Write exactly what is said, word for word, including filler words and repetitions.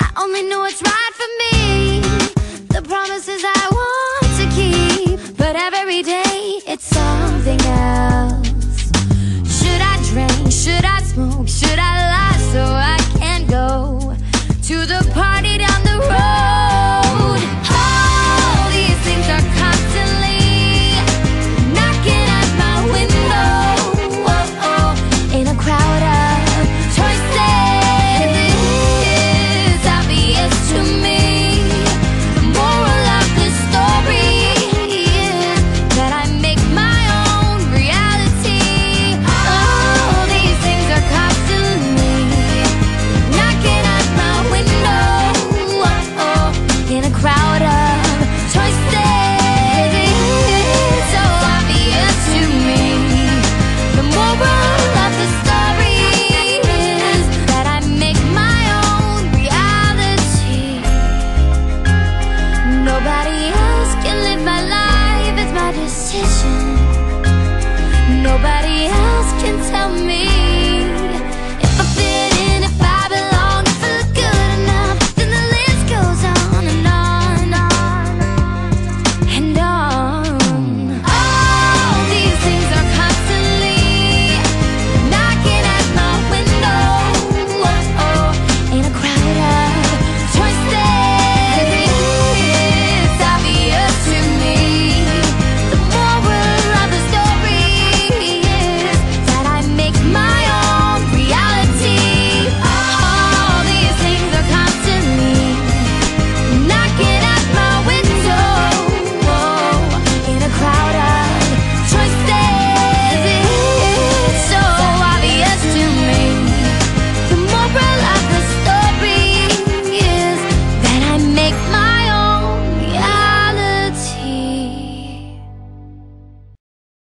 I only know what's right for me. The promises I